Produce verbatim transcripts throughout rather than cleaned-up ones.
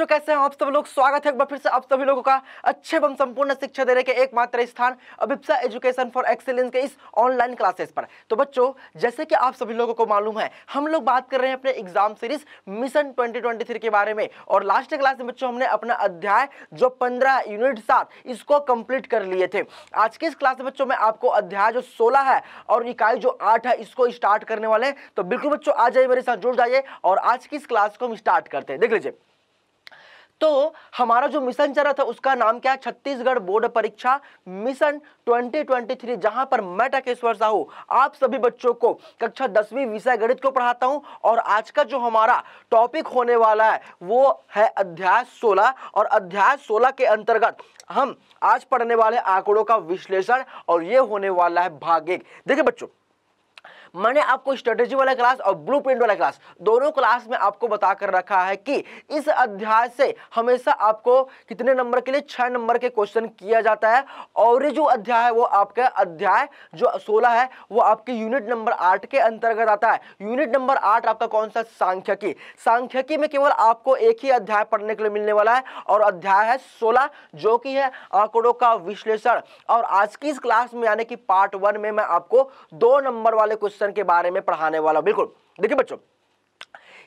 बच्चों कैसे हैं आप सभी लोग। स्वागत है एक बार फिर से आप सभी लोगों का अच्छे एवं संपूर्ण शिक्षा देने के एकमात्र स्थान अभिप्सा एजुकेशन फॉर एक्सीलेंस के इस ऑनलाइन क्लासेस पर। तो बच्चों जैसे कि आप सभी लोगों को मालूम है, हम लोग बात कर रहे हैं अपने exam series mission twenty twenty three के बारे में। और लास्ट क्लास में बच्चों हमने अपना अध्याय जो पंद्रह यूनिट सात इसको कंप्लीट कर लिए थे। आज के इस क्लास में बच्चों में आपको अध्याय जो सोलह है और इकाई जो आठ है इसको स्टार्ट करने वाले हैं। तो बिल्कुल बच्चों आ जाइए, मेरे साथ जुड़ जाइए और आज की इस क्लास को हम स्टार्ट करते हैं। देख लीजिए तो हमारा जो मिशन चल रहा था उसका नाम क्या है, छत्तीसगढ़ बोर्ड परीक्षा मिशन ट्वेंटी ट्वेंटी थ्री, जहां पर मैं टकेश्वर साहू आप सभी बच्चों को कक्षा दसवीं विषय गणित को पढ़ाता हूं। और आज का जो हमारा टॉपिक होने वाला है वो है अध्याय सोलह। और अध्याय सोलह के अंतर्गत हम आज पढ़ने वाले आंकड़ों का विश्लेषण और ये होने वाला है भाग एक। देखिए बच्चों, मैंने आपको स्ट्रेटेजी वाला क्लास और ब्लूप्रिंट वाला क्लास दोनों क्लास में आपको बता कर रखा है कि इस अध्याय से हमेशा आपको कितने नंबर के लिए छह नंबर के क्वेश्चन किया जाता है। और ये जो अध्याय है वो आपका अध्याय जो सोलह है वो आपके यूनिट नंबर आठ के अंतर्गत आता है। यूनिट नंबर आठ आपका कौन सा, सांख्यिकी। सांख्यिकी में केवल आपको एक ही अध्याय पढ़ने के लिए मिलने वाला है और अध्याय है सोलह जो कि है आंकड़ों का विश्लेषण। और आज की इस क्लास में यानी कि पार्ट वन में मैं आपको दो नंबर वाले क्वेश्चन के बारे में पढ़ाने वाला। बिल्कुल देखिए बच्चों,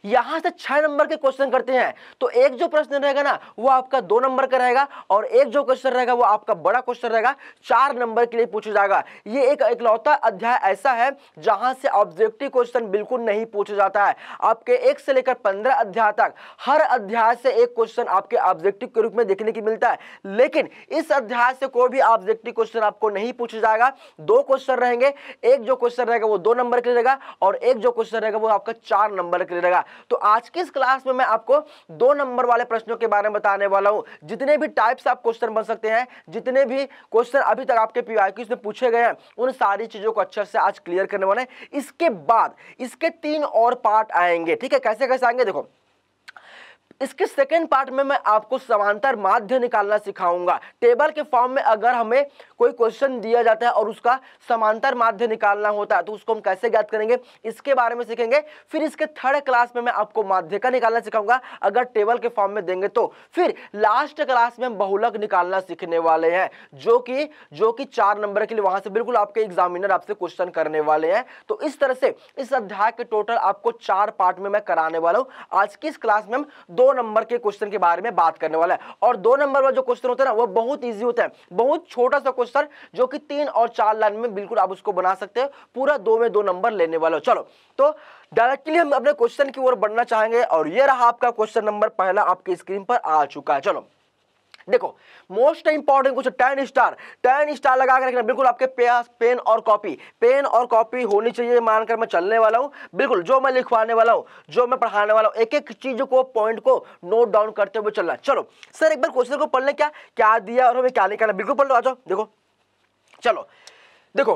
यहां से छह नंबर के क्वेश्चन करते हैं तो एक जो प्रश्न रहेगा ना वो आपका दो नंबर का रहेगा और एक जो क्वेश्चन रहेगा वो आपका बड़ा क्वेश्चन रहेगा, चार नंबर के लिए पूछा जाएगा। ये एक इकलौता अध्याय ऐसा है जहां से ऑब्जेक्टिव क्वेश्चन बिल्कुल नहीं पूछा जाता है। आपके एक से लेकर पंद्रह अध्याय तक हर अध्याय से एक क्वेश्चन आपके ऑब्जेक्टिव के रूप में देखने की मिलता है, लेकिन इस अध्याय से कोई भी ऑब्जेक्टिव क्वेश्चन आपको नहीं पूछा जाएगा। दो क्वेश्चन रहेंगे, एक जो क्वेश्चन रहेगा वो दो नंबर के लिए रहेगा और एक जो क्वेश्चन रहेगा वो आपका चार नंबर के लिए रहेगा। तो आज की इस क्लास में मैं आपको दो नंबर वाले प्रश्नों के बारे में बताने वाला हूं। जितने भी टाइप से आप क्वेश्चन बन सकते हैं, जितने भी क्वेश्चन अभी तक आपके पीआईक्यूज में पूछे गए हैं, उन सारी चीजों को अच्छे से आज क्लियर करने वाले हैं। इसके बाद इसके तीन और पार्ट आएंगे, ठीक है। कैसे कैसे आएंगे देखो, इसके सेकेंड पार्ट में मैं आपको समांतर माध्य निकालना सिखाऊंगा। टेबल के फॉर्म में अगर हमें कोई क्वेश्चन दिया जाता है और उसका समांतर माध्य निकालना होता है तो उसको हम कैसे ज्ञात करेंगे इसके बारे में सीखेंगे। फिर इसके थर्ड क्लास में मैं आपको माध्य का निकालना सिखाऊंगा अगर टेबल के फॉर्म में देंगे तो। फिर लास्ट क्लास में हम बहुलक निकालना सीखने वाले हैं जो कि जो कि चार नंबर के लिए वहां से बिल्कुल आपके एग्जामिनर आपसे क्वेश्चन करने वाले हैं। तो इस तरह से इस अध्याय के टोटल आपको चार पार्ट में मैं कराने वाला हूँ। आज की इस क्लास में हम दो नंबर के क्वेश्चन के बारे में बात करने वाला है। और दो नंबर वाला जो क्वेश्चन होता है ना वो बहुत इजी होता है, बहुत छोटा सा क्वेश्चन जो कि तीन और चार लाइन में बिल्कुल आप उसको बना सकते हो। पूरा दो में दो नंबर लेने वाला हो। चलो तो डायरेक्टली हम अपने क्वेश्चन की ओर बढ़ना चाहेंगे और ये रहा आपका क्वेश्चन नंबर पहला आपकी स्क्रीन पर आ चुका है। चलो देखो, मोस्ट इंपॉर्टेंट कुछ टेन स्टार टेन स्टार लगा कर रखना। बिल्कुल आपके पास पेन और कॉपी पेन और कॉपी होनी चाहिए, मानकर मैं चलने वाला हूँ। बिल्कुल जो मैं लिखवाने वाला हूँ, जो मैं पढ़ाने वाला हूँ, एक एक चीज को पॉइंट को नोट डाउन करते हुए चलना। चलो सर एक बार क्वेश्चन को पढ़ लें, क्या क्या दिया और हमें क्या निकालना, बिल्कुल पढ़ लो। आ जाओ देखो, चलो देखो,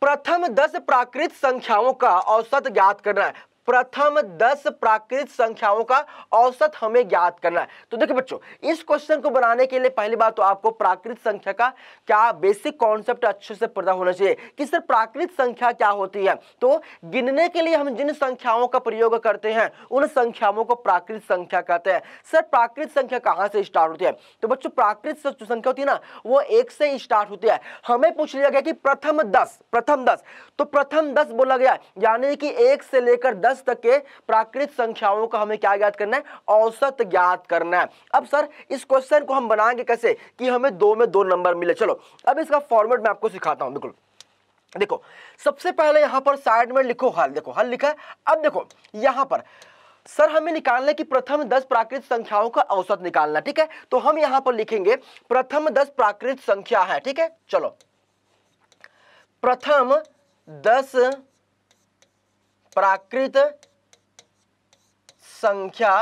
प्रथम दस प्राकृत संख्याओं का औसत ज्ञात करना है। प्रथम दस प्राकृत संख्याओं का औसत हमें ज्ञात करना है। तो देखिए बच्चों, इस क्वेश्चन को बनाने के लिए पहली बात तो आपको प्राकृत संख्या का क्या बेसिक कॉन्सेप्ट अच्छे से पता होना चाहिए कि सर प्राकृत संख्या क्या होती है। तो गिनने के लिए हम जिन संख्याओं का प्रयोग करते हैं उन संख्याओं को प्राकृत संख्या कहते हैं। सर प्राकृत संख्या कहाँ से स्टार्ट होती है, तो बच्चों प्राकृत संख्या होती है ना वो एक से स्टार्ट होती है। हमें पूछ लिया गया कि प्रथम दस प्रथम दस तो प्रथम दस बोला गया यानी कि एक से लेकर दस तक के प्राकृत संख्याओं का हमें क्या ज्ञात करना है, औसत ज्ञात करना है। अब सर इस क्वेश्चन को हम बनाएंगे कैसे कि हमें दो में दो नंबर मिले। चलो अब इसका फॉर्मेट मैं आपको सिखाता हूं। बिल्कुल देखो, सबसे पहले यहां पर साइड में लिखो हल। देखो हल लिखा है। अब देखो यहां पर सर हमें निकालना है कि प्रथम दस प्राकृत संख्याओं का औसत निकालना, ठीक है। तो हम यहां पर लिखेंगे प्रथम दस प्राकृत संख्या है, ठीक है। चलो प्रथम दस प्राकृत संख्या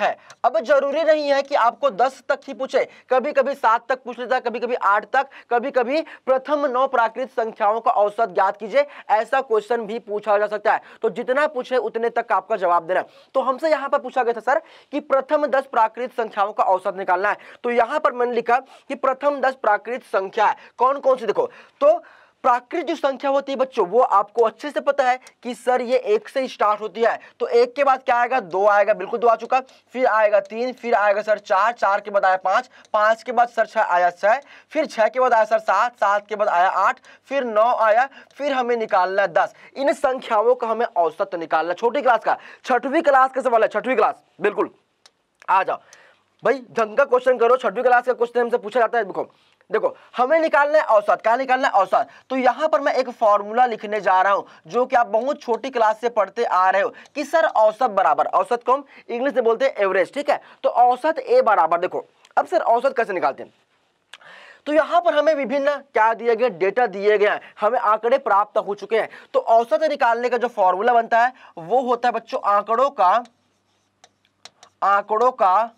है। अब जरूरी नहीं है कि आपको दस तक ही पूछे, कभी कभी सात तक पूछ लेता है, कभी कभी आठ तक, कभी कभी प्रथम नौ प्राकृत संख्याओं का औसत ज्ञात कीजिए, ऐसा क्वेश्चन भी पूछा जा सकता है। तो जितना पूछे उतने तक आपका जवाब देना है। तो हमसे यहाँ पर पूछा गया था सर कि प्रथम दस प्राकृत संख्याओं का औसत निकालना है। तो यहाँ पर मैंने लिखा कि प्रथम दस प्राकृत संख्या है कौन कौन सी। देखो तो प्राकृत जो संख्या होती है बच्चों वो आपको अच्छे से पता है कि सर ये एक से स्टार्ट होती है, तो एक के बाद क्या आएगा, दो आएगा, बिल्कुल दो आ चुका, फिर आएगा तीन, फिर आएगा सर चार, चार के बाद आया पाँच, पाँच के बाद सर छः आया छः, फिर छः के बाद आया सर सात, सात के बाद आया आठ, फिर नौ आया, फिर हमें निकालना है दस। इन संख्याओं का हमें औसत निकालना, छोटी क्लास का, छठवीं क्लास का सवाल है, छठवीं क्लास, बिल्कुल आ जाओ भाई, ढंग का क्वेश्चन करो, छठवीं क्लास का क्वेश्चन हमसे पूछा जाता है। देखो देखो हमें निकालना है औसत, क्या निकालना है, औसत। तो यहाँ पर मैं एक फॉर्मूला लिखने जा रहा हूँ जो कि आप बहुत छोटी क्लास से पढ़ते आ रहे हो कि सर औसत बराबर, औसत को हम इंग्लिश में बोलते हैं एवरेज, ठीक है। तो औसत ए बराबर, देखो अब सर औसत कैसे निकालते हैं, तो यहाँ पर हमें विभिन्न क्या दिए गए, डेटा दिए गए हैं, हमें आंकड़े प्राप्त हो चुके हैं। तो औसत निकालने का जो फॉर्मूला बनता है वो होता है बच्चों आंकड़ों का, आंकड़ों का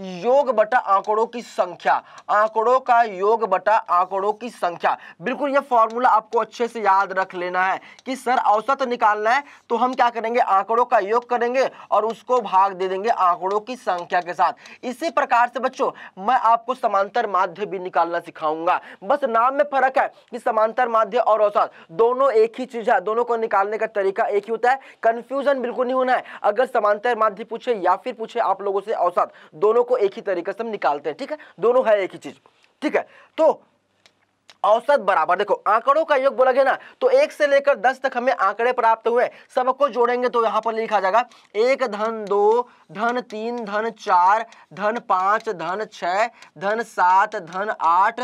योग बटा आंकड़ों की संख्या, आंकड़ों का योग बटा आंकड़ों की संख्या। बिल्कुल यह फॉर्मूला आपको अच्छे से याद रख लेना है कि सर औसत निकालना है तो हम क्या करेंगे, आंकड़ों का योग करेंगे और उसको भाग दे देंगे आंकड़ों की संख्या के साथ। इसी प्रकार से बच्चों मैं आपको समांतर माध्य भी निकालना सिखाऊंगा, बस नाम में फर्क है कि समांतर माध्य और औसत दोनों एक ही चीज है, दोनों को निकालने का तरीका एक ही होता है, कन्फ्यूजन बिल्कुल नहीं होना है। अगर समांतर माध्य पूछे या फिर पूछे आप लोगों से औसत, दोनों को एक ही तरीके से हम निकालते हैं, ठीक है, दोनों है एक ही चीज, ठीक है। तो औसत बराबर, देखो आंकड़ों का योग बोला गया ना, तो एक से लेकर दस तक हमें आंकड़े प्राप्त हुए, सबको जोड़ेंगे तो यहाँ पर लिखा जाएगा एक धन दो धन तीन धन चार धन पाँच धन छः धन सात धन आठ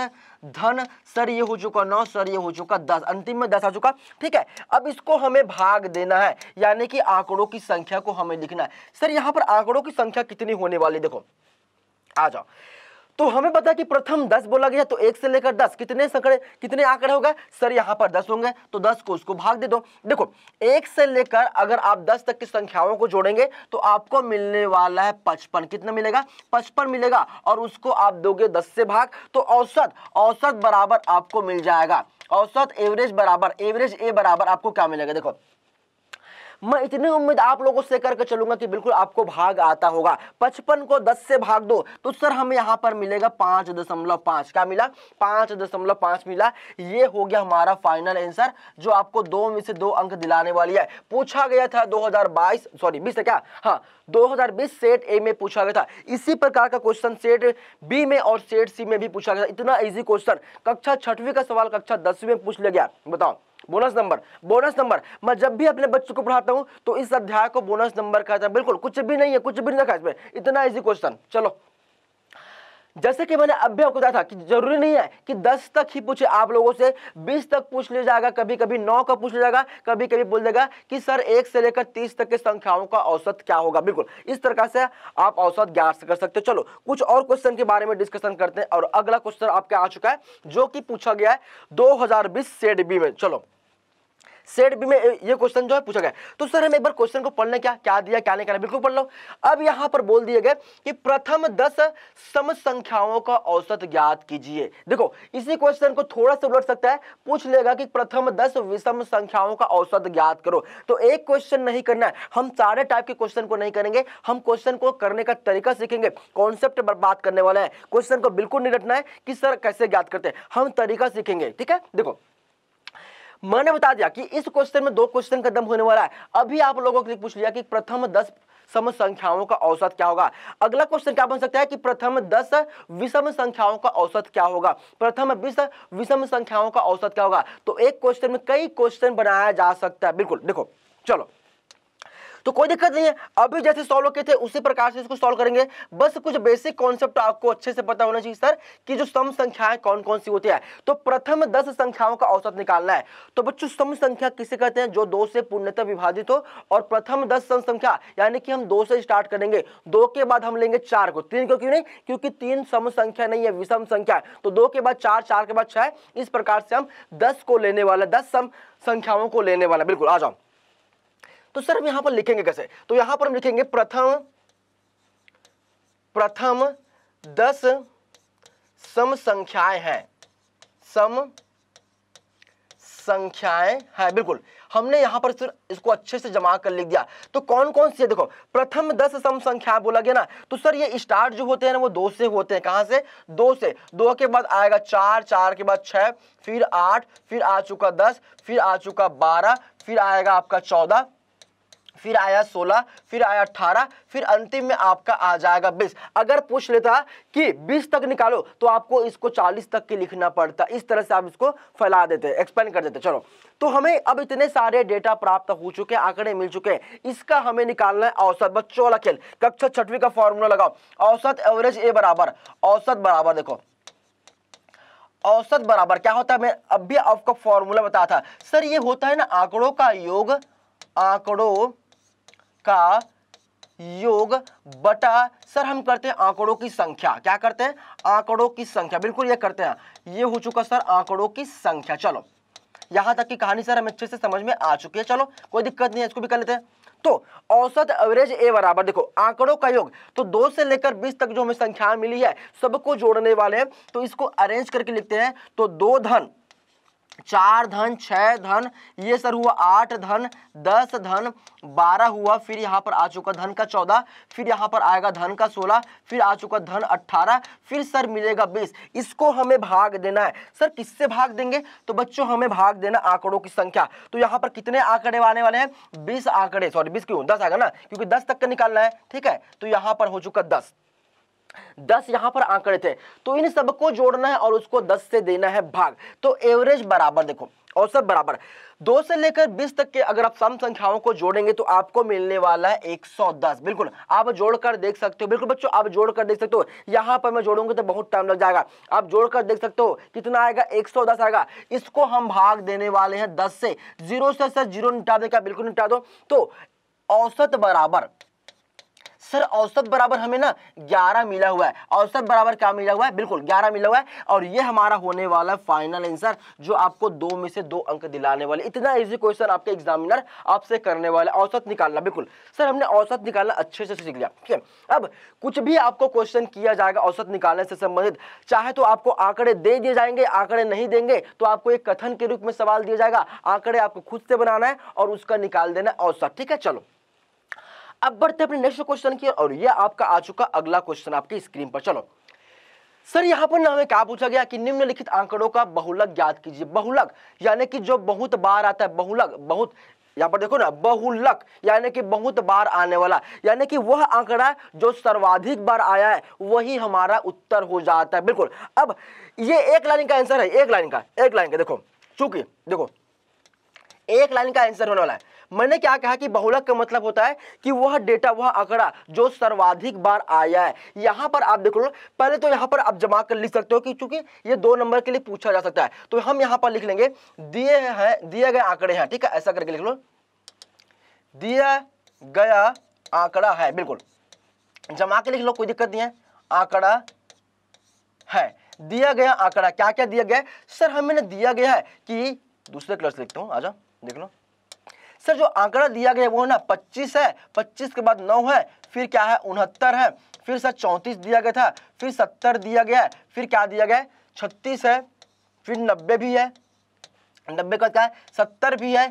धन सर ये हो चुका नौ, सर ये हो चुका दस, अंतिम में दस आ चुका, ठीक है। अब इसको हमें भाग देना है, यानी कि आंकड़ों की संख्या को हमें लिखना है। सर यहाँ पर आंकड़ों की संख्या कितनी होने वाली, देखो आ जाओ, तो हमें पता है कि प्रथम दस बोला गया, तो एक से लेकर दस कितने संकड़े कितने आंकड़े होगा, सर यहाँ पर दस होंगे, तो दस को उसको भाग दे दो। देखो एक से लेकर अगर आप दस तक की संख्याओं को जोड़ेंगे तो आपको मिलने वाला है पचपन, कितना मिलेगा, पचपन मिलेगा, और उसको आप दोगे दस से भाग, तो औसत, औसत बराबर आपको मिल जाएगा, औसत एवरेज बराबर, एवरेज ए बराबर आपको क्या मिलेगा। देखो मैं इतनी उम्मीद आप लोगों से करके चलूंगा कि बिल्कुल आपको भाग आता होगा। पचपन को दस से भाग दो तो सर हमें यहाँ पर मिलेगा पाँच दशमलव पाँच, क्या मिला, पाँच दशमलव पाँच मिला। ये हो गया हमारा फाइनल आंसर जो आपको दो में से दो अंक दिलाने वाली है। पूछा गया था दो हज़ार बाईस सॉरी बीस है क्या, हाँ दो हज़ार बीस सेट ए में पूछा गया था। इसी प्रकार का क्वेश्चन सेट बी में और सेट सी में भी पूछा गया था। इतना ईजी क्वेश्चन, कक्षा छठवीं का सवाल कक्षा दसवीं में पूछ लिया गया। बताओ बोनस नंबर, बोनस नंबर मैं जब भी अपने बच्चों को पढ़ाता हूँ तो इस अध्याय को बोनस नंबर कहता है। बिल्कुल कुछ भी नहीं है, कुछ भी नहीं रखा इसमें, इतना इजी क्वेश्चन। चलो जैसे कि मैंने अभी आपको बताया था कि जरूरी नहीं है कि दस तक ही पूछे आप लोगों से, बीस तक पूछ लिया जाएगा, कभी कभी नौ का पूछ लिया जाएगा, कभी कभी बोल देगा कि सर एक से लेकर तीस तक के संख्याओं का औसत क्या होगा। बिल्कुल इस तरह से आप औसत ज्ञात कर सकते हो। चलो कुछ और क्वेश्चन के बारे में डिस्कशन करते हैं, और अगला क्वेश्चन आपके आ चुका है जो कि पूछा गया है दो हजार बीस सेट बी में। चलो सेट बी में ये क्वेश्चन जो है पूछा गया, तो सर हम एक बार क्वेश्चन को पढ़ने क्या क्या दिया क्या नहीं करना, बिल्कुल पढ़ लो। अब यहाँ पर बोल दिए गए कि प्रथम दस सम संख्याओं का औसत ज्ञात कीजिए। देखो इसी क्वेश्चन को थोड़ा सा उलट सकता है, पूछ लेगा कि प्रथम दस विषम संख्याओं का औसत ज्ञात करो। तो एक क्वेश्चन नहीं करना है, हम सारे टाइप के क्वेश्चन को नहीं करेंगे, हम क्वेश्चन को करने का तरीका सीखेंगे। कॉन्सेप्ट पर बात करने वाले हैं, क्वेश्चन को बिल्कुल नहीं रटना है कि सर कैसे ज्ञात करते हैं, हम तरीका सीखेंगे, ठीक है। देखो मैंने बता दिया कि इस क्वेश्चन में दो क्वेश्चन का दम होने वाला है। अभी आप लोगों के लिए पूछ लिया कि प्रथम दस सम संख्याओं का औसत क्या होगा। अगला क्वेश्चन क्या बन सकता है कि प्रथम दस विषम संख्याओं का औसत क्या होगा, प्रथम बीस विषम संख्याओं का औसत क्या होगा। तो एक क्वेश्चन में कई क्वेश्चन बनाया जा सकता है, बिल्कुल। देखो चलो तो कोई दिक्कत नहीं है, अभी जैसे सॉल्व किए थे उसी प्रकार से इसको सॉल्व करेंगे। बस कुछ बेसिक कॉन्सेप्ट आपको अच्छे से पता होना चाहिए सर कि जो सम संख्याएं कौन कौन सी होती है। तो प्रथम दस संख्याओं का औसत निकालना है, तो बच्चों सम संख्या किसे कहते हैं, जो दो से पूर्णतः विभाजित हो, और प्रथम दस सम संख्या यानी कि हम दो से स्टार्ट करेंगे, दो के बाद हम लेंगे चार को, तीन को क्यों नहीं, क्योंकि तीन सम संख्या नहीं है, विषम संख्या है। तो दो के बाद चार, चार के बाद छः, इस प्रकार से हम दस को लेने वाला, दस सम संख्याओं को लेने वाला। बिल्कुल आ जाओ, तो सर हम यहां पर लिखेंगे कैसे, तो यहां पर हम लिखेंगे प्रथम प्रथम दस सम संख्याएं हैं, सम संख्याएं हैं, बिल्कुल हमने यहाँ पर इसको अच्छे से जमा कर लिख दिया। तो कौन कौन सी है, देखो प्रथम दस सम संख्या बोला गया ना, तो सर ये स्टार्ट जो होते हैं ना वो दो से होते हैं। कहाँ से? दो से। दो के बाद आएगा चार, चार के बाद छः, फिर आठ, फिर आ चुका दस, फिर आ चुका बारह, फिर आएगा आपका चौदह, फिर आया सोलह, फिर आया अठारह, फिर अंतिम में आपका आ जाएगा बीस। अगर पूछ लेता कि बीस तक निकालो तो आपको इसको चालीस तक के लिखना पड़ता। इस तरह से आप इसको फैला देते हैं, एक्सपेंड कर देते। चलो तो हमें अब इतने सारे डेटा प्राप्त हो चुके हैं, आंकड़े मिल चुके हैं। इसका हमें निकालना है औसत। बच्चों वाला खेल, कक्षा छठवीं का फॉर्मूला लगाओ। औसत एवरेज ए बराबर, औसत बराबर देखो औसत बराबर क्या होता है, मैं अब भी आपको फॉर्मूला बताया था सर, ये होता है ना आंकड़ों का योग, आंकड़ों का योग बटा सर हम करते हैं आंकड़ों की संख्या। क्या करते हैं? आंकड़ों की संख्या, बिल्कुल ये करते हैं। ये हो चुका सर आंकड़ों की संख्या। चलो यहां तक की कहानी सर हमें अच्छे से समझ में आ चुकी है, चलो कोई दिक्कत नहीं है, इसको भी कर लेते हैं। तो औसत एवरेज ए बराबर देखो आंकड़ों का योग, तो दो से लेकर बीस तक जो हमें संख्या मिली है सबको जोड़ने वाले हैं, तो इसको अरेंज करके लिखते हैं। तो दो धन चार धन छः धन ये सर हुआ आठ धन दस धन बारह हुआ, फिर यहाँ पर आ चुका धन का चौदह, फिर यहाँ पर आएगा धन का सोलह, फिर आ चुका धन अट्ठारह, फिर सर मिलेगा बीस। इसको हमें भाग देना है। सर किससे भाग देंगे? तो बच्चों हमें भाग देना आंकड़ों की संख्या। तो यहाँ पर कितने आंकड़े आने वाले हैं? बीस आंकड़े, सॉरी बीस क्यों, दस आएगा ना, क्योंकि दस तक का निकालना है। ठीक है, तो यहाँ पर हो चुका दस, दस यहां पर आंकड़े थे, तो इन सबको जोड़ना है और उसको दस से देना है भाग। तो एवरेज बराबर देखो औसत बराबर दो से लेकर बीस तक के अगर आप सम संख्याओं को जोड़ेंगे तो आपको मिलने वाला है एक सौ दस। बिल्कुल आप जोड़कर देख सकते हो, बिल्कुल बच्चों आप जोड़कर देख सकते हो। यहाँ पर मैं जोड़ूंगा तो बहुत टाइम लग जाएगा, आप जोड़कर देख सकते हो कितना आएगा, एक सौ दस आएगा। इसको हम भाग देने वाले हैं दस से। जीरो से सर जीरो निपटा दे, क्या बिल्कुल निपटा दो। तो औसत बराबर सर औसत बराबर हमें ना ग्यारह मिला हुआ है, औसत बराबर क्या मिला हुआ है, बिल्कुल ग्यारह मिला हुआ है। और ये हमारा होने वाला है फाइनल आंसर, जो आपको दो में से दो अंक दिलाने वाले। इतना इजी क्वेश्चन आपके एग्जामिनर आपसे करने वाला, औसत निकालना। बिल्कुल सर हमने औसत निकालना अच्छे से सीख लिया। ठीक है, अब कुछ भी आपको क्वेश्चन किया जाएगा औसत निकालने से संबंधित, चाहे तो आपको आंकड़े दे दिए जाएंगे, आंकड़े नहीं देंगे तो आपको एक कथन के रूप में सवाल दिया जाएगा। आंकड़े आपको खुद से बनाना है और उसका निकाल देना औसत। ठीक है, चलो अब बढ़ते अपने नेक्स्ट क्वेश्चन की, और ये आपका आ चुका अगला क्वेश्चन आपकी स्क्रीन पर। चलो सर यहाँ पर ना हमें क्या पूछा गया कि निम्नलिखित आंकड़ों का बहुलक ज्ञात कीजिए। बहुलक यानी कि जो बहुत बार आता है, बहुलक बहुत, यहाँ पर देखो ना बहुलक यानी कि बहुत बार आने वाला, यानी कि वह आंकड़ा जो सर्वाधिक बार आया है वही हमारा उत्तर हो जाता है। बिल्कुल, अब ये एक लाइन का आंसर है, एक लाइन का, एक लाइन का देखो, चूंकि देखो एक लाइन का आंसर होने वाला है। मैंने क्या कहा कि बहुलक का मतलब होता है कि वह डेटा, वह आंकड़ा जो सर्वाधिक बार आया है। यहाँ पर आप देख लो, पहले तो यहाँ पर आप जमा कर लिख सकते हो कि चूंकि ये दो नंबर के लिए पूछा जा सकता है, तो हम यहाँ पर लिख लेंगे दिए हैं, दिए गए आंकड़े हैं। ठीक है, ऐसा करके लिख लो, दिया गया आंकड़ा है। बिल्कुल जमा के लिख लो, कोई दिक्कत नहीं है। आंकड़ा है, दिया गया आंकड़ा, क्या क्या दिया गया है? सर हमें दिया गया है कि दूसरे कलर से लिखता हूँ, आजा देख लो। सर जो आंकड़ा दिया गया वो ना पच्चीस है, पच्चीस के बाद नौ है, फिर क्या है उनहत्तर है, फिर सर चौंतीस दिया गया था, फिर सत्तर दिया गया है, फिर क्या दिया गया है छत्तीस है, फिर नब्बे भी है, नब्बे का क्या है सत्तर भी है,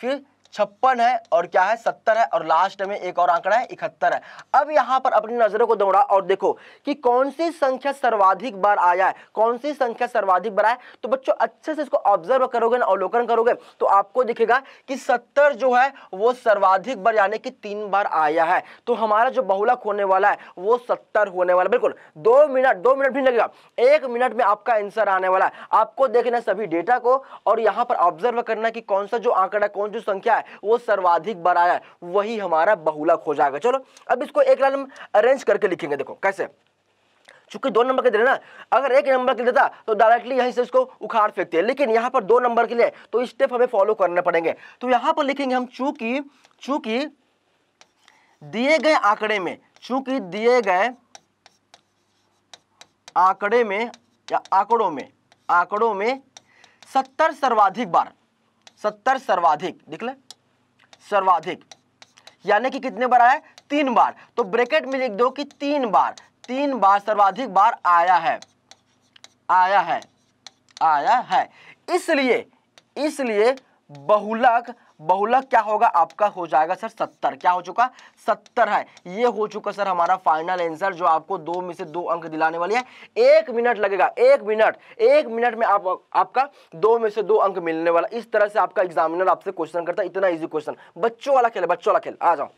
फिर छप्पन है और क्या है सत्तर है, और लास्ट में एक और आंकड़ा है इकहत्तर है। अब यहाँ पर अपनी नजरों को दौड़ा और देखो कि कौन सी संख्या सर्वाधिक बार आया है, कौन सी संख्या सर्वाधिक बार आया है। तो बच्चों अच्छे से इसको ऑब्जर्व करोगे ना, अवलोकन करोगे तो आपको दिखेगा कि सत्तर जो है वो सर्वाधिक बार यानी कि तीन बार आया है। तो हमारा जो बहुलक होने वाला है वो सत्तर होने वाला। बिल्कुल दो मिनट, दो मिनट भी लगेगा, एक मिनट में आपका आंसर आने वाला है। आपको देखना सभी डेटा को और यहाँ पर ऑब्जर्व करना कि कौन सा जो आंकड़ा, कौन सी संख्या वो सर्वाधिक बार आया, वही हमारा बहुलक हो जाएगा। चलो अब इसको एक लाइन में अरेंज करके लिखेंगे, देखो कैसे, चूंकि दो नंबर के दे रहे ना, अगर एक नंबर के देता तो डायरेक्टली यहीं से इसको उखाड़ फेंकते हैं, लेकिन यहाँ पर दो नंबर के लिए तो स्टेप हमें फॉलो करने पड़ेंगे। तो यहाँ पर लिखेंगे हम चूंकि चूंकि दिए गए आंकड़े में, चूंकि दिए गए आंकड़े में या आंकड़ों में, आंकड़ों में सत्तर सर्वाधिक बार, सत्तर सर्वाधिक दिख ले, सर्वाधिक यानी कि कितने बार आया है तीन बार, तो ब्रैकेट में लिख दो कि तीन बार, तीन बार सर्वाधिक बार आया है, आया है, आया है। इसलिए इसलिए बहुलक, बहुलक क्या होगा आपका, हो जाएगा सर सत्तर। क्या हो चुका, सत्तर है। ये हो चुका सर हमारा फाइनल आंसर, जो आपको दो में से दो अंक दिलाने वाली है। एक मिनट लगेगा, एक मिनट, एक मिनट में आप आपका दो में से दो अंक मिलने वाला। इस तरह से आपका एग्जामिनर आपसे क्वेश्चन करता है, इतना इजी क्वेश्चन। बच्चों वाला खेल, बच्चों वाला खेल। आ जाओ,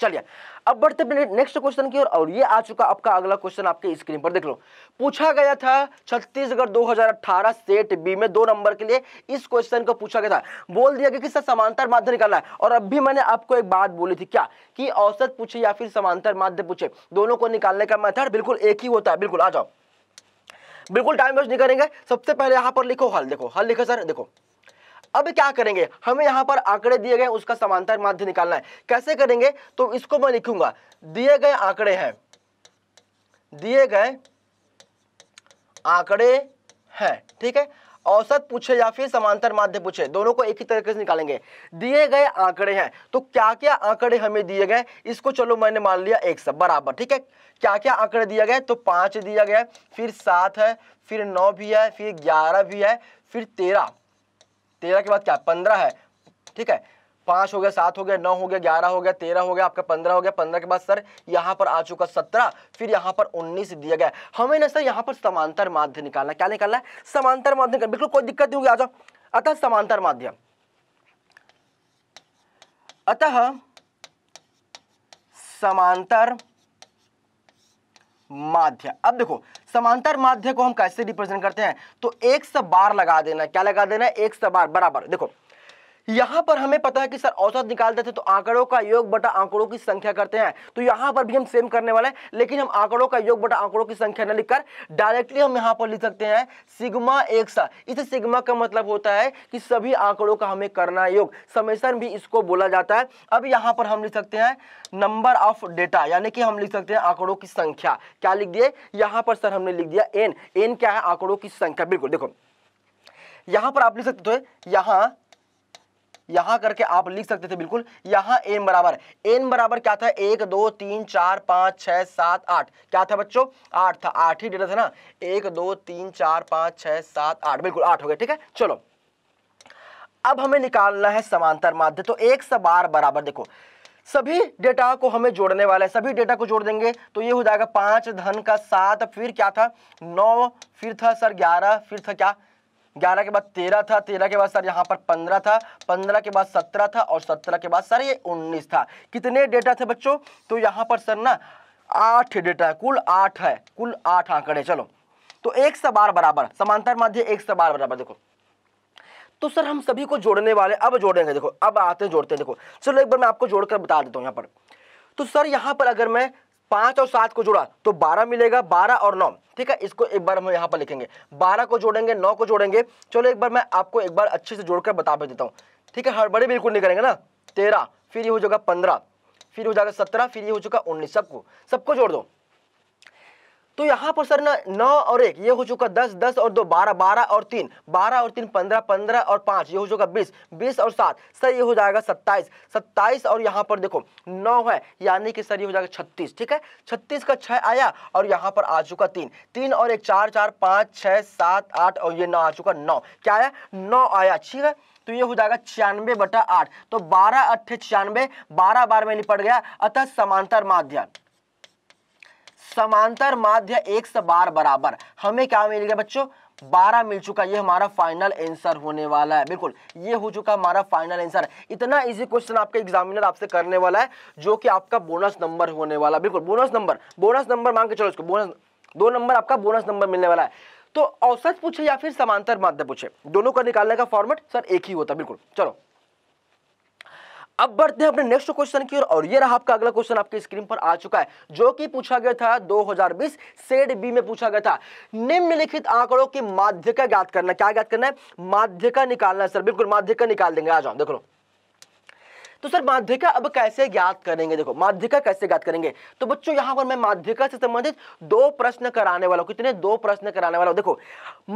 चलिए अब बढ़ते अपने नेक्स्ट क्वेश्चन की ओर। और ये आ चुका आपका अगला क्वेश्चन, आपके स्क्रीन पर देख लो। पूछा गया था छत्तीसगढ़ दो हज़ार अठारह सेट बी में दो नंबर के लिए इस क्वेश्चन को पूछा गया था। बोल दिया गया कि सर समांतर माध्य निकालना है। और अब भी मैंने आपको एक बात बोली थी, क्या कि औसत पूछे या फिर समांतर माध्य पूछे, दोनों को निकालने का मेथड बिल्कुल एक ही होता है। बिल्कुल आ जाओ, बिल्कुल टाइम वेस्ट नहीं करेंगे। सबसे पहले यहाँ पर लिखो हल, देखो हल लिखो सर, देखो अब क्या करेंगे, हमें यहाँ पर आंकड़े दिए गए, उसका समांतर माध्य निकालना है। कैसे करेंगे, तो इसको मैं लिखूंगा, दिए गए आंकड़े हैं, दिए गए आंकड़े हैं, ठीक है, औसत पूछे या फिर समांतर माध्य पूछे, दोनों को एक ही तरीके से निकालेंगे। दिए गए आंकड़े हैं, तो क्या क्या आंकड़े हमें दिए गए, इसको चलो मैंने मान लिया एक सब बराबर, ठीक है। क्या क्या आंकड़े दिया गया, तो पाँच दिया गया, फिर सात है, फिर नौ भी है, फिर ग्यारह भी है, फिर तेरह, तेरह के बाद क्या पंद्रह है, ठीक है। पाँच हो गया, सात हो गया, नौ हो गया, ग्यारह हो गया, तेरह हो गया, आपका पंद्रह हो गया। पंद्रह के बाद सर यहाँ पर आ चुका सत्रह, फिर यहाँ पर उन्नीस दिया गया। हमें ना सर यहाँ पर समांतर माध्य निकालना, क्या निकालना है, समांतर माध्य निकालना। बिल्कुल कोई दिक्कत नहीं होगी, आ जाओ। अतः समांतर माध्य, अतः समांतर माध्य। अब देखो समांतर माध्य को हम कैसे रिप्रेजेंट करते हैं, तो एक से बार लगा देना, क्या लगा देना है, एक से बार बराबर। देखो यहाँ पर हमें पता है कि सर औसत निकालते थे तो आंकड़ों का योग बटा आंकड़ों की संख्या करते हैं, तो यहाँ पर भी हम सेम करने वाले हैं, लेकिन हम आंकड़ों का योग बटा आंकड़ों की संख्या न लिखकर डायरेक्टली हम यहाँ पर लिख सकते हैं सिग्मा एक सा। इस सिग्मा का मतलब होता है कि सभी आंकड़ों का हमें करना योग, समेशन भी इसको बोला जाता है। अब यहाँ पर हम लिख सकते हैं नंबर ऑफ डेटा, यानी कि हम लिख सकते हैं आंकड़ों की संख्या। क्या लिख दिए यहाँ पर सर, हमने लिख दिया एन। एन क्या है, आंकड़ों की संख्या। बिल्कुल देखो यहाँ पर आप लिख सकते हो, यहाँ यहाँ करके आप लिख सकते थे, बिल्कुल यहाँ एन बराबर, एन बराबर क्या था, एक दो तीन चार पाँच छः सात आठ। क्या था बच्चों, आठ था, आठ ही डेटा था ना, एक दो तीन चार पाँच छः सात आठ, बिल्कुल आठ हो गया, ठीक है। चलो अब हमें निकालना है समांतर माध्य, तो एक से बार बराबर। देखो सभी डेटा को हमें जोड़ने वाला है, सभी डेटा को जोड़ देंगे तो ये हो जाएगा पाँच धन का सात, फिर क्या था नौ, फिर था सर ग्यारह, फिर था क्या ग्यारह के बाद तेरह था, तेरह के बाद सर यहाँ पर पंद्रह था, पंद्रह के बाद सत्रह था, और सत्रह के बाद सर ये उन्नीस था। कितने डेटा थे बच्चों, तो यहाँ पर सर ना आठ डेटा है, कुल आठ है, कुल आठ आंकड़े। चलो तो एक से बार बराबर, समांतर माध्य एक से बार बराबर। देखो तो सर हम सभी को जोड़ने वाले, अब जोड़ेंगे, देखो अब आते हैं जोड़ते हैं। देखो चलो एक बार मैं आपको जोड़कर बता देता हूँ यहाँ पर। तो सर यहाँ पर अगर मैं पाँच और सात को जोड़ा तो बारह मिलेगा, बारह और नौ, ठीक है। इसको एक बार हम यहाँ पर लिखेंगे, बारह को जोड़ेंगे, नौ को जोड़ेंगे। चलो एक बार मैं आपको एक बार अच्छे से जोड़कर बता भी देता हूँ, ठीक है, हड़बड़ी बिल्कुल नहीं करेंगे ना। तेरह, फिर ये हो जाएगा पंद्रह, फिर हो जाएगा सत्रह, फिर ये हो चुका उन्नीस, सबको सबको जोड़ दो। तो यहाँ पर सर ना नौ और एक ये हो चुका दस, दस और दो बारह, बारह और तीन, बारह और तीन पंद्रह, पंद्रह और पाँच ये हो चुका बीस, बीस और सात सर ये हो जाएगा सत्ताईस, सत्ताईस और यहाँ पर देखो नौ है, यानी कि सर ये हो जाएगा छत्तीस, ठीक है। छत्तीस का छः आया और यहाँ पर आ चुका तीन, तीन और एक चार, चार पाँच छः सात आठ, और ये ना आ चुका नौ, क्या आया नौ आया, ठीक है। तो ये हो जाएगा छियानवे बटा आठ, तो बारह अट्ठे छियानवे, बारह बार में निपट गया। अतः समांतर माध्य, समांतर माध्य एक से बार बराबर, हमें क्या मिल गया बच्चों, बारह मिल चुका। ये हमारा फाइनल आंसर होने वाला है, बिल्कुल ये हो चुका हमारा फाइनल आंसर। इतना इजी क्वेश्चन आपके एग्जामिनर आपसे करने वाला है, जो कि आपका बोनस नंबर होने वाला है, बिल्कुल बोनस नंबर, बोनस नंबर मांग के चलो इसको, बोनस दो नंबर आपका बोनस नंबर मिलने वाला है। तो औसत पूछे या फिर समांतर माध्य पूछे, दोनों का निकालने का फॉर्मेट सर एक ही होता है, बिल्कुल। चलो अब बढ़ते हैं अपने नेक्स्ट क्वेश्चन की ओर। और ये रहा आपका अगला क्वेश्चन, आपके स्क्रीन पर आ चुका है, जो कि पूछा गया था दो हज़ार बीस सेट बी में पूछा गया था, निम्नलिखित आंकड़ों के माध्य का ज्ञात करना। क्या ज्ञात करना है, माध्य का निकालना है सर, बिल्कुल माध्य का निकाल देंगे। आ जाओ देख लो, तो सर माध्यिका अब कैसे ज्ञात करेंगे? देखो माध्यिका कैसे ज्ञात करेंगे, तो बच्चों यहां पर मैं माध्यिका से संबंधित दो प्रश्न कराने वाला हूं। कितने? दो प्रश्न कराने वाला हूं। देखो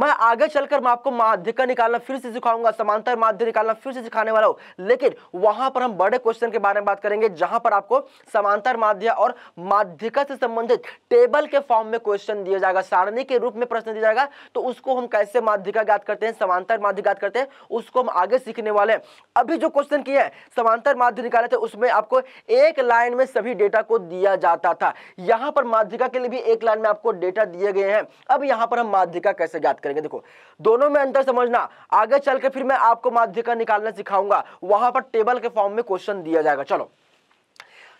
मैं आगे चलकर मैं आपको माध्यिका निकालना फिर से सिखाऊंगा, समांतर माध्य निकालना फिर से सिखाने वाला हूं, लेकिन वहां पर हम बड़े क्वेश्चन के बारे में बात करेंगे जहां पर आपको समांतर माध्य और माध्यिका से संबंधित टेबल के फॉर्म में क्वेश्चन दिया जाएगा, सारणी के रूप में प्रश्न दिया जाएगा। तो उसको हम कैसे माध्यिका ज्ञात करते हैं, समांतर माध्य ज्ञात करते हैं, उसको हम आगे सीखने वाले हैं। अभी जो क्वेश्चन किया है समांतर माध्य निकाले थे, उसमें आपको एक लाइन में सभी डेटा को दिया जाता था। यहां पर माध्यिका के लिए भी एक लाइन में आपको डेटा दिए गए हैं। अब यहां पर हम माध्यिका कैसे ज्ञात करेंगे, देखो दोनों में अंतर समझना। आगे चलकर फिर मैं आपको माध्यिका निकालना सिखाऊंगा, वहां पर टेबल के फॉर्म में क्वेश्चन दिया जाएगा। चलो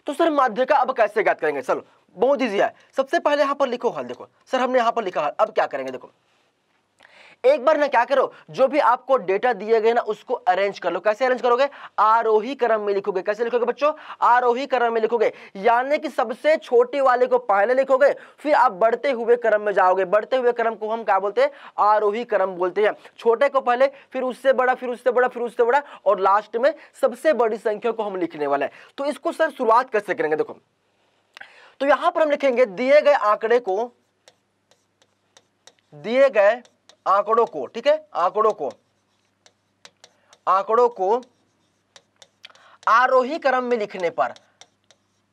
तो सर माध्यिका अब कैसे ज्ञात करेंगे? चलो बहुत इजी है। सबसे पहले यहां पर लिखो हल। देखो सर हमने यहां पर लिखा हल, अब क्या करेंगे? देखो एक बार ना क्या करो, जो भी आपको डेटा दिए गए ना उसको अरेंज कर लो। कैसे अरेंज करोगे? आरोही क्रम में लिखोगे। कैसे लिखोगे बच्चों? आरोही क्रम में लिखोगे, यानी कि सबसे छोटे वाले को पहले लिखोगे, फिर आप बढ़ते हुए क्रम में जाओगे। बढ़ते हुए क्रम को हम क्या बोलते हैं? आरोही क्रम बोलते हैं। छोटे को पहले, फिर उससे बड़ा, फिर उससे बड़ा, फिर उससे बड़ा, और लास्ट में सबसे बड़ी संख्या को हम लिखने वाले हैं। तो इसको सर शुरुआत कैसे करेंगे? देखो तो यहां पर हम लिखेंगे दिए गए आंकड़े को, दिए गए आंकड़ों को, ठीक है, आंकड़ों को, आंकड़ों को आरोही क्रम में लिखने पर,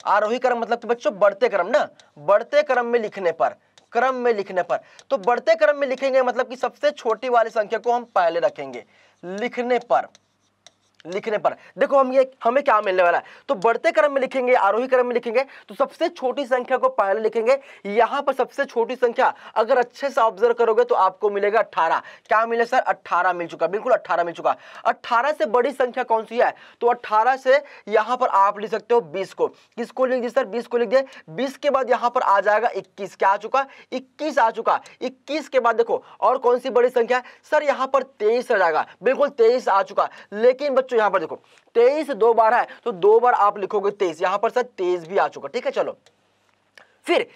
आरोही क्रम मतलब तो बच्चों बढ़ते क्रम ना, बढ़ते क्रम में लिखने पर, क्रम में लिखने पर। तो बढ़ते क्रम में लिखेंगे मतलब कि सबसे छोटी वाली संख्या को हम पहले रखेंगे लिखने पर, लिखने पर। देखो हम ये हमें क्या मिलने वाला है, तो बढ़ते क्रम में लिखेंगे, आरोही क्रम में लिखेंगे, तो सबसे छोटी संख्या को पहले लिखेंगे। यहां पर सबसे छोटी संख्या अगर अच्छे से ऑब्जर्व करोगे तो आपको मिलेगा अठारह। क्या मिले सर? अठारह मिल चुका, बिल्कुल अठारह मिल चुका। अठारह से बड़ी संख्या कौन सी है? तो अठारह से यहां पर आप लिख सकते हो बीस को। किसको लिख दिए सर? बीस को लिख दिए। बीस के बाद यहां पर आ जाएगा इक्कीस। क्या आ चुका? इक्कीस आ चुका। इक्कीस के बाद देखो और कौन सी बड़ी संख्या सर? यहाँ पर तेईस आ जाएगा, बिल्कुल तेईस आ चुका। लेकिन बच्चों यहां पर देखो तेईस दो बार है, तो दो बार आप लिखोगे तेईस। यहां पर सर तेईस भी आ चुका, ठीक है। चलो फिर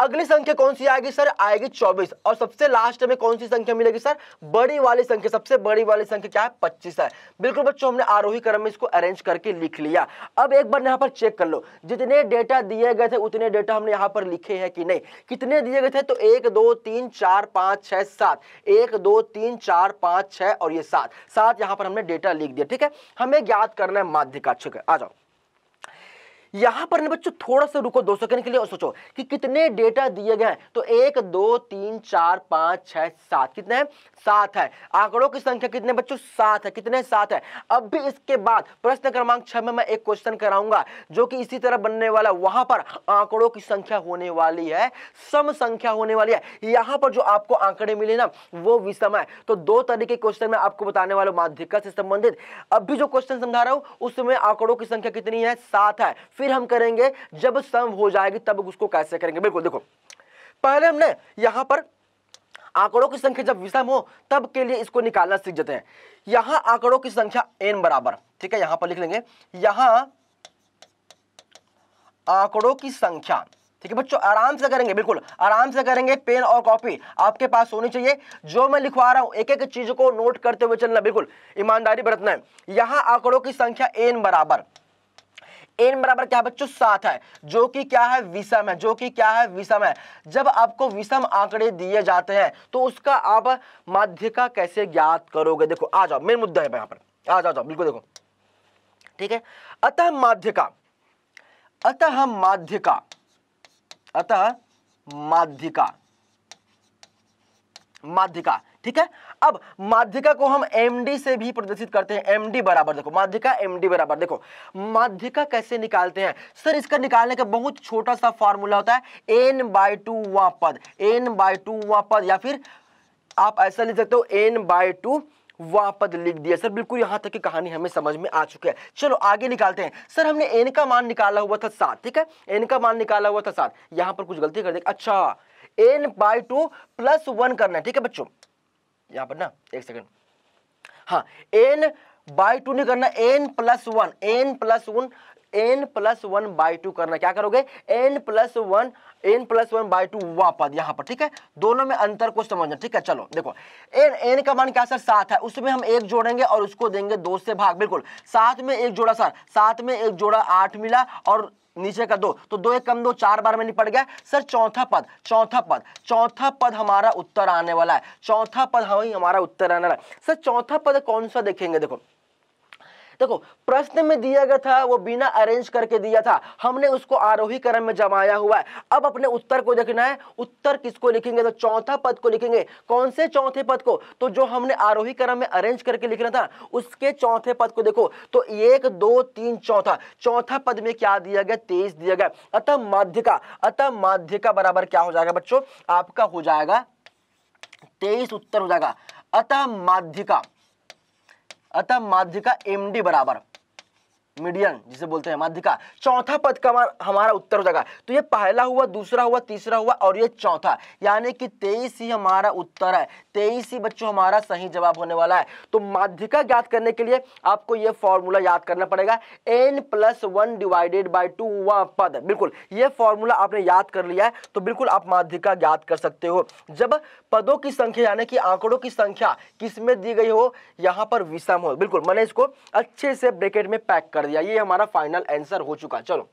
अगली संख्या कौन सी आएगी सर? आएगी चौबीस। और सबसे लास्ट में कौन सी संख्या मिलेगी सर? बड़ी वाली संख्या। सबसे बड़ी वाली संख्या क्या है? पच्चीस है। बिल्कुल बच्चों हमने आरोही क्रम में इसको अरेंज करके लिख लिया। अब एक बार यहाँ पर चेक कर लो, जितने डेटा दिए गए थे उतने डेटा हमने यहाँ पर लिखे हैं कि नहीं। कितने दिए गए थे? तो एक दो तीन चार पाँच छः सात, एक दो तीन चार पाँच छः और ये सात, सात यहाँ पर हमने डेटा लिख दिया, ठीक है। हमें ज्ञात करना है माध्यिका। ठीक है, आ जाओ यहां पर ना बच्चों, थोड़ा सा रुको दो सेकंड के लिए और सोचो कि कितने डेटा दिए गए हैं। तो एक दो तीन चार पाँच छः सात, कितने हैं? सात है। आंकड़ों की संख्या कितने बच्चों? सात है। कितने? सात है। अब भी इसके बाद प्रश्न क्रमांक छः में मैं एक क्वेश्चन कराऊंगा जो कि इसी तरह बनने वाला। वहां पर आंकड़ों की संख्या होने वाली है, सम संख्या होने वाली है। यहाँ पर जो आपको आंकड़े मिले ना वो विषम है। तो दो तरीके क्वेश्चन मैं आपको बताने वाला हूँ माध्यिका से संबंधित। अब भी जो क्वेश्चन समझा रहा हूँ उसमें आंकड़ों की संख्या कितनी है? सात है। फिर हम करेंगे जब सम हो जाएगी तब उसको कैसे करेंगे। बिल्कुल देखो पहले हमने यहां पर आंकड़ों की संख्या जब विषम हो तब के लिए इसको निकालना सीख जाते हैं। यहां आंकड़ों की संख्या n बराबर, ठीक है, यहां पर लिख लेंगे यहां आंकड़ों की संख्या, ठीक है बच्चों। आराम से करेंगे, बिल्कुल आराम से करेंगे। पेन और कॉपी आपके पास होनी चाहिए। जो मैं लिखवा रहा हूं एक एक चीज को नोट करते हुए चलना, बिल्कुल ईमानदारी बरतना है। यहां आंकड़ों की संख्या n बराबर, n बराबर क्या बच्चों? सात है, जो कि क्या है? विषम है। जो कि क्या है? विषम है। जब आपको विषम आंकड़े दिए जाते हैं तो उसका आप माध्यिका कैसे ज्ञात करोगे? देखो आ जाओ, मेन मुद्दा है यहाँ पर, आ जाओ जाओ बिल्कुल देखो, ठीक है। अतः माध्यिका, अतः माध्यिका, अतः माध्यिका, माध्यिका, ठीक है। अब माध्यिका को हम एमडी से भी प्रदर्शित करते हैं। एमडी बराबर, देखो माध्यिका एमडी बराबर। देखो माध्यिका कैसे निकालते हैं सर? इसका निकालने का बहुत छोटा सा फॉर्मूला होता है, एन बाई टूवा पद, एन बाई टूवा पद, या फिर आप ऐसा लिख सकते हो एन बाई टू वापद लिख दिया सर। बिल्कुल यहाँ तक की कहानी हमें समझ में आ चुकी है। चलो आगे निकालते हैं। सर हमने एन का मान निकाला हुआ था सात, ठीक है, एन का मान निकाला हुआ था सात। यहाँ पर कुछ गलती कर दे, अच्छा n by two plus one करना है, ठीक है बच्चों। यहाँ पर ना एक सेकंड, हाँ एन बाई टू नहीं करना, n plus one, n plus one n plus one by two करना, क्या करोगे N plus one n plus one by two वापस यहाँ पर, ठीक है, दोनों में अंतर को समझना, ठीक है। चलो देखो एन एन का मान क्या सर सात है, उसमें हम एक जोड़ेंगे और उसको देंगे दो से भाग, बिल्कुल सात में एक जोड़ा सर, सात में एक जोड़ा आठ मिला और नीचे का दो, तो दो एक कम दो चार बार में निपट गया सर। चौथा पद चौथा पद चौथा पद हमारा उत्तर आने वाला है, चौथा पद हमें हमारा उत्तर आने वाला है सर। चौथा पद कौन सा देखेंगे, देखो देखो प्रश्न में दिया गया था वो बिना अरेंज करके दिया था, हमने उसको आरोही क्रम में जमाया हुआ है। अब अपने उत्तर को देखना है, उत्तर किसको लिखेंगे, तो चौथा पद को लिखेंगे। कौन से चौथे पद को, तो जो हमने आरोही क्रम में अरेंज करके लिखना था उसके चौथे पद को देखो, तो एक दो तीन चौथा, चौथा पद में क्या दिया गया तेईस दिया गया। अतः माध्यिका अतः माध्यिका बराबर क्या हो जाएगा बच्चों, आपका हो जाएगा तेईस उत्तर हो जाएगा। अतः माध्यिका अतः माध्यिका एमडी बराबर मीडियन जिसे बोलते हैं माध्यिका, चौथा पद का हमारा उत्तर हो जाएगा। तो ये पहला हुआ, दूसरा हुआ, तीसरा हुआ और ये चौथा, यानी कि तेईस ही हमारा उत्तर है, तेईस ही बच्चों हमारा सही जवाब होने वाला है। तो माध्यिका ज्ञात करने के लिए आपको ये फॉर्मूला याद करना पड़ेगा, n plus one divided by two वा पद, बिल्कुल ये फॉर्मूला आपने याद कर लिया है तो बिल्कुल आप माध्यिका ज्ञात कर सकते हो। जब पदों की संख्या यानी कि आंकड़ों की संख्या किसमें दी गई हो, यहाँ पर विषम हो, बिल्कुल मैंने इसको अच्छे से ब्रैकेट में पैक कर दिया। ये हमारा फाइनल आंसर हो चुका। चलो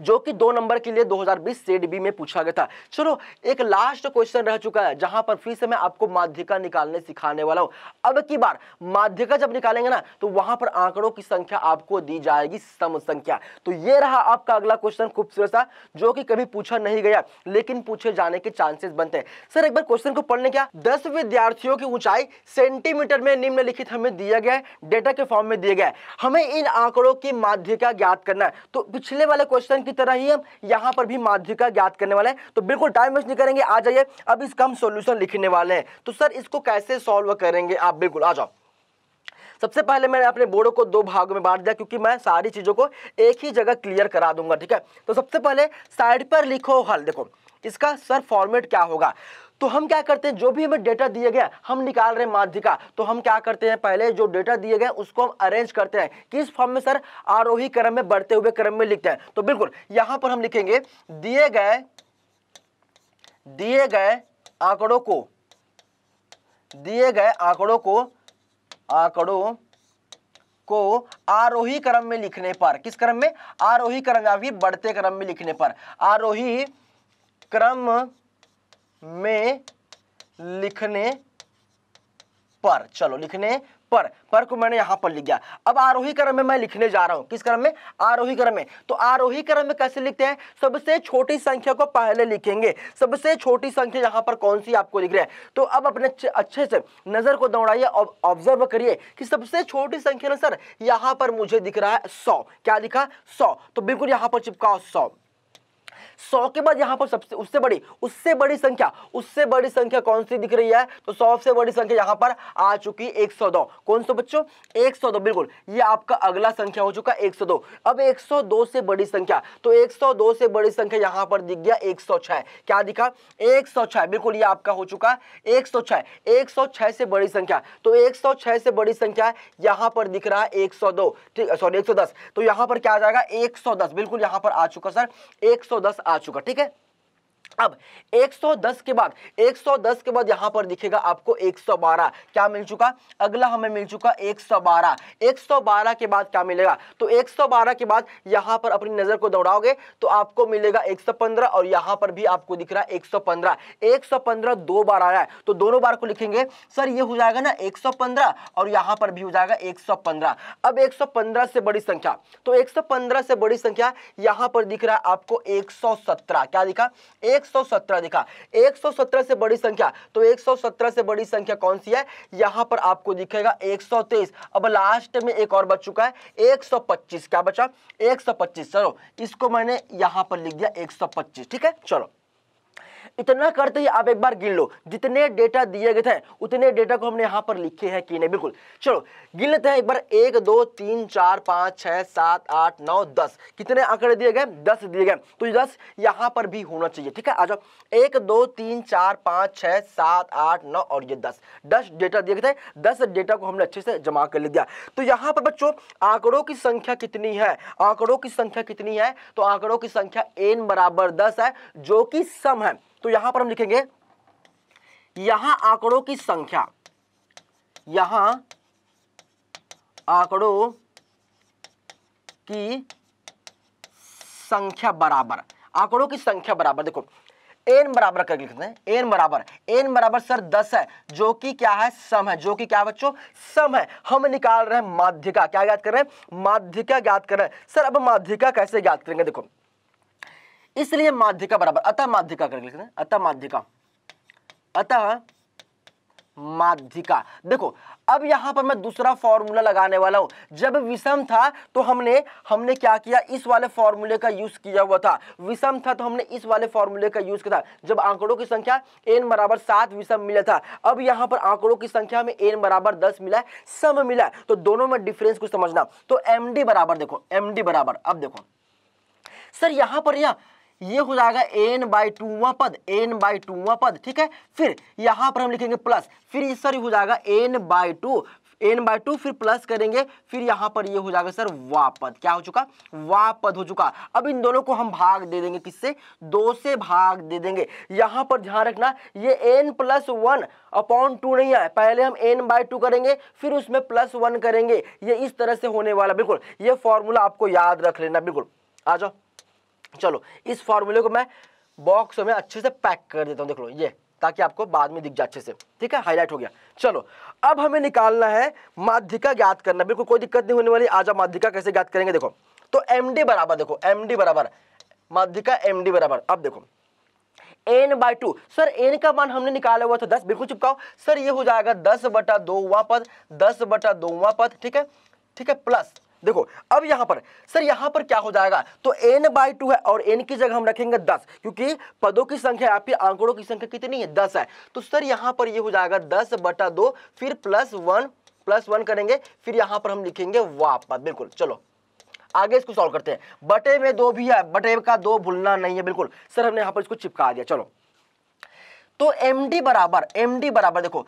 जो कि दो नंबर के लिए दो हज़ार बीस सेट बी में पूछा गया था। चलो एक लास्ट क्वेश्चन रह चुका है जहां पर फिर से मैं आपको माध्यिका निकालने सिखाने वाला हूं। अब की बार माध्यिका जब निकालेंगे ना तो वहां पर आंकड़ों की संख्या आपको दी जाएगी सम संख्या। तो ये रहा आपका अगला क्वेश्चन, खूबसूरत सा, जो कि कभी पूछा नहीं गया लेकिन पूछे जाने के चांसेस बनते हैं। सर एक बार क्वेश्चन को पढ़ने क्या, दस विद्यार्थियों की ऊंचाई सेंटीमीटर में निम्नलिखित हमें दिया गया है, डेटा के फॉर्म में दिया गया है, हमें इन आंकड़ों की माध्यिका ज्ञात करना है। तो पिछले वाले क्वेश्चन की तरह ही हम यहाँ पर भी माध्यिका ज्ञात करने वाले हैं, तो बिल्कुल टाइम वेस्ट नहीं करेंगे, आ जाइए। अब इसका हम सॉल्यूशन लिखने वाले हैं, तो सर इसको कैसे सॉल्व करेंगे आप, बिल्कुल आ जाओ। सबसे पहले मैंने अपने बोर्डों को दो भागों में बांट दिया क्योंकि मैं सारी चीजों को एक ही जगह क्लियर करा दूंगा, ठीक है। तो सबसे पहले साइड पर लिखो हल, देखो इसका सर फॉर्मेट क्या होगा। तो हम क्या करते हैं, जो भी हमें डेटा दिया गया हम निकाल रहे हैं माध्यिका, तो हम क्या करते हैं पहले जो डेटा दिया गया उसको हम अरेंज करते हैं किस फॉर्म में सर, आरोही क्रम में बढ़ते हुए क्रम में लिखते हैं। तो बिल्कुल यहां पर हम लिखेंगे दिए गए दिए गए आंकड़ों को दिए गए आंकड़ों को आंकड़ों को आरोही क्रम में लिखने पर, किस क्रम में, आरोही क्रम या फिर बढ़ते क्रम में लिखने पर, आरोही क्रम में लिखने पर। चलो लिखने पर पर को मैंने यहां पर लिख दिया। अब आरोही क्रम में मैं लिखने जा रहा हूं, किस क्रम में, आरोही क्रम में। तो आरोही क्रम में कैसे लिखते हैं, सबसे छोटी संख्या को पहले लिखेंगे। सबसे छोटी संख्या यहां पर कौन सी आपको लिख रही है, तो अब अपने अच्छे से नजर को दौड़ाइए और ऑब्जर्व करिए कि सबसे छोटी संख्या ना सर यहां पर मुझे दिख रहा है सौ, क्या लिखा सौ, तो बिल्कुल यहां पर चिपकाओ सौ। सौ के बाद यहाँ पर सबसे उससे बड़ी उससे बड़ी संख्या उससे बड़ी संख्या कौन सी दिख रही है, तो सौ से बड़ी संख्या यहाँ पर आ चुकी है एक सौ दो। कौन सा बच्चों, एक सौ दो, बिल्कुल ये आपका अगला संख्या हो चुका है एक सौ दो। अब एक सौ दो से बड़ी संख्या, तो एक सौ दो से बड़ी संख्या यहाँ पर दिख गया एक सौ छह, क्या दिखा एक सौ छह, बिल्कुल ये आपका हो चुका एक सौ छह। एक सौ छह से बड़ी संख्या, तो एक सौ छह से बड़ी संख्या यहाँ पर दिख रहा है एक सौ दो, ठीक सॉरी एक सौ दस, तो यहाँ पर क्या आ जाएगा एक सौ दस, बिल्कुल यहाँ पर आ चुका सर एक सौ दस आ चुका, ठीक है। अब एक सौ दस के बाद एक सौ दस के बाद यहाँ पर दिखेगा आपको एक सौ बारह, क्या मिल चुका, अगला हमें मिल चुका एक सौ बारह। एक सौ बारह के बाद क्या मिलेगा, तो एक सौ बारह के बाद यहाँ पर अपनी नज़र को दौड़ाओगे तो आपको मिलेगा एक सौ पंद्रह और यहाँ पर भी आपको दिख रहा है एक सौ पंद्रह। एक सौ पंद्रह दो बार आया है तो दोनों बार को लिखेंगे सर, ये हो जाएगा ना एक सौ पंद्रह और यहाँ पर भी हो जाएगा एक सौ पंद्रह। अब एक सौ पंद्रह से बड़ी संख्या, तो एक सौ पंद्रह से बड़ी संख्या यहाँ पर दिख रहा है आपको एक सौ सत्रह, क्या दिखा एक सौ सत्रह दिखा। एक सौ सत्रह से बड़ी संख्या, तो एक सौ सत्रह से बड़ी संख्या कौन सी है, यहाँ पर आपको दिखेगा एक सौ तेईस। अब लास्ट में एक और बच चुका है एक सौ पच्चीस, क्या बचा एक सौ पच्चीस, चलो इसको मैंने यहाँ पर लिख दिया एक सौ पच्चीस, ठीक है। चलो इतना करते ही आप एक बार गिन लो जितने डेटा दिए गए थे उतने डेटा को हमने यहाँ पर लिखे हैं कि नहीं। बिल्कुल, चलो गिन लेते हैं एक बार। एक दो तीन चार पाँच छः सात आठ नौ दस, कितने आंकड़े दिए गए? दस दिए गए, तो दस यहाँ पर भी होना चाहिए। ठीक है, आ जाओ। एक दो तीन चार पाँच छः सात आठ नौ और ये दस, दस डेटा दिए गए थे। दस डेटा को हमने अच्छे से जमा कर ले दिया। तो यहाँ पर बच्चों आंकड़ों की संख्या कितनी है? आंकड़ों की संख्या कितनी है? तो आंकड़ों की संख्या एन बराबर दस है, जो कि सम है। तो यहां पर हम लिखेंगे, यहां आंकड़ों की संख्या, यहां आंकड़ों की संख्या बराबर, आंकड़ों की संख्या बराबर, देखो एन बराबर करके लिखते हैं, एन बराबर, एन बराबर सर दस है, जो कि क्या है? सम है, जो कि क्या है बच्चों? सम है। हम निकाल रहे हैं माध्यिका। क्या ज्ञात कर रहे हैं? माध्यिका ज्ञात कर रहे हैं। सर अब माध्यिका कैसे ज्ञात करेंगे? देखो इसलिए माध्यिका बराबर, अतः माध्यिका करके लिखते हैं, अतः माध्यिका, अतः माध्यिका। देखो अब यहां पर मैं दूसरा फॉर्मूला लगाने वाला हूं। जब विषम था तो हमने हमने क्या किया? इस वाले फॉर्मूले का यूज किया हुआ था। विषम था तो हमने इस वाले फॉर्मूले का यूज किया था। जब आंकड़ों की संख्या एन बराबर सात विषम मिला था, अब यहां पर आंकड़ों की संख्या में एन बराबर दस मिला है, सम मिला है, तो दोनों में डिफरेंस को समझना। तो एम डी बराबर, देखो एम डी बराबर, अब देखो सर यहां पर यह ये हो जाएगा एन बाई टूवा पद, एन बाई टूवा पद। ठीक है, फिर यहां पर हम लिखेंगे प्लस, फिर सर हो जाएगा n by two, n by two, फिर प्लस करेंगे, फिर यहाँ पर ये हो जाएगा सर वापद। क्या हो चुका? वापद हो चुका। अब इन दोनों को हम भाग दे देंगे, किससे? दो से भाग दे देंगे। यहाँ पर ध्यान रखना ये n plus one upon two नहीं है, पहले हम n बाई टू करेंगे, फिर उसमें प्लस वन करेंगे, ये इस तरह से होने वाला। बिल्कुल, ये फॉर्मूला आपको याद रख लेना। बिल्कुल, आ जाओ। चलो इस फॉर्मूले को मैं बॉक्स में अच्छे से पैक कर देता हूं, देख लो ये, ताकि आपको बाद में दिख जाए अच्छे से। ठीक है, हाईलाइट हो गया। चलो अब हमें निकालना है माध्यिका, ज्ञात करना। बिल्कुल कोई दिक्कत नहीं होने वाली। आजा माध्यिका कैसे ज्ञात करेंगे? देखो तो एम डी बराबर, देखो एम डी बराबर, माध्यिका एम डी बराबर। अब देखो n by two, sir n का मान हमने निकाला हुआ था दस, बिल्कुल चिपकाओ। सर ये हो जाएगा दस बटा दो वां पद, दस बटा दो वां पद। ठीक है, ठीक है, प्लस, देखो अब यहाँ पर सर यहाँ पर क्या हो जाएगा? तो n बाई टू है और n की जगह हम रखेंगे दस, क्योंकि पदों की संख्या या फिर आंकड़ों की संख्या कितनी है? दस है। तो सर यहाँ पर ये यह हो जाएगा दस बटा दो, फिर प्लस वन, प्लस वन करेंगे, फिर यहाँ पर हम लिखेंगे वापस। बिल्कुल, चलो आगे इसको सॉल्व करते हैं। बटे में दो भी है, बटे का दो भूलना नहीं है। बिल्कुल सर हमने यहाँ पर इसको चिपका दिया। चलो तो एम डी बराबर, एम डी बराबर, देखो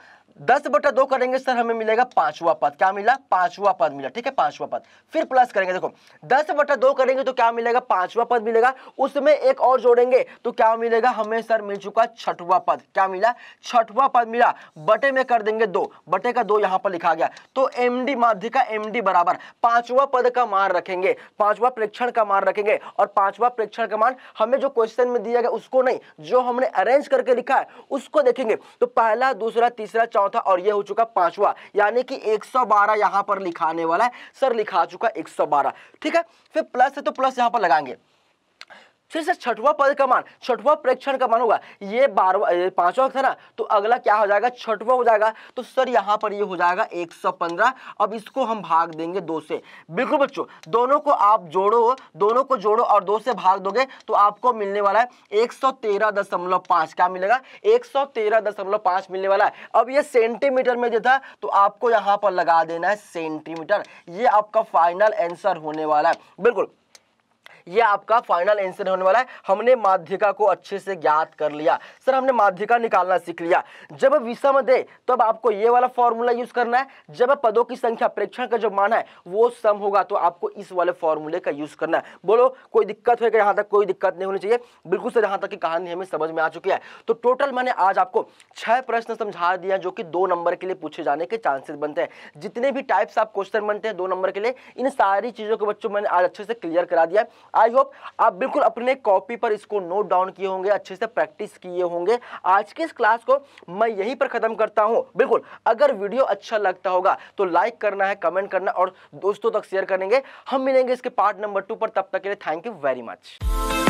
दस बटा दो करेंगे सर हमें मिलेगा पांचवा पद। क्या मिला? पांचवा पद मिला। ठीक है, पांचवा पद, फिर प्लस करेंगे। देखो दस बटा दो करेंगे तो क्या मिलेगा? पांचवा पद मिलेगा। उसमें एक और जोड़ेंगे तो क्या मिलेगा हमें? सर मिल चुका छठवा पद। क्या मिला? छठवा पद मिला। बटे में कर देंगे दो, बटे का दो यहाँ पर लिखा गया। तो एम डी माध्यिका एम डी बराबर पांचवा पद का मान रखेंगे, पांचवा प्रेक्षण का मान रखेंगे, और पांचवा प्रेक्षण का मान हमें जो क्वेश्चन में दिया गया उसको नहीं, जो हमने अरेंज करके लिखा है उसको देखेंगे। तो पहला, दूसरा, तीसरा, था और ये हो चुका पांचवा, यानी कि एक सौ बारह यहां पर लिखाने वाला है। सर लिखा चुका एक सौ बारह। ठीक है, फिर प्लस है तो प्लस यहां पर लगाएंगे। फिर सर छठवां पद का मान, छठवां प्रेक्षण का मान होगा, ये बारहवां पांचवा था ना, तो अगला क्या हो जाएगा? छठवां हो जाएगा। तो सर यहाँ पर ये हो जाएगा एक सौ पंद्रह। अब इसको हम भाग देंगे दो से। बिल्कुल बच्चों, दोनों को आप जोड़ो, दोनों को जोड़ो और दो से भाग दोगे तो आपको मिलने वाला है एक सौ तेरह दशमलव पाँच। क्या मिलेगा? एक सौ तेरह दशमलव पाँच मिलने वाला है। अब ये सेंटीमीटर में देता तो आपको यहाँ पर लगा देना है सेंटीमीटर। ये आपका फाइनल आंसर होने वाला है। बिल्कुल, ये आपका फाइनल आंसर होने वाला है। हमने माध्यिका को अच्छे से ज्ञात कर लिया। सर हमने माध्यिका निकालना सीख लिया। जब विषम दे तब आपको ये वाला फॉर्मूला यूज करना है। जब पदों की संख्या, प्रेक्षण का जो मान है वो सम होगा, तो आपको इस वाले फॉर्मूले का यूज करना है। बोलो कोई दिक्कत है? यहाँ तक कोई दिक्कत नहीं होनी चाहिए। बिल्कुल सर, यहाँ तक की कहानी हमें समझ में आ चुकी है। तो टोटल मैंने आज आपको छह प्रश्न समझा दिया, जो कि दो नंबर के लिए पूछे जाने के चांसेस बनते हैं। जितने भी टाइप्स आप क्वेश्चन बनते हैं दो नंबर के लिए, इन सारी चीजों के बच्चों मैंने आज अच्छे से क्लियर करा दिया। आई होप आप बिल्कुल अपने कॉपी पर इसको नोट डाउन किए होंगे, अच्छे से प्रैक्टिस किए होंगे। आज की इस क्लास को मैं यहीं पर खत्म करता हूं। बिल्कुल, अगर वीडियो अच्छा लगता होगा तो लाइक करना है, कमेंट करना और दोस्तों तक शेयर करेंगे। हम मिलेंगे इसके पार्ट नंबर टू पर, तब तक के लिए थैंक यू वेरी मच।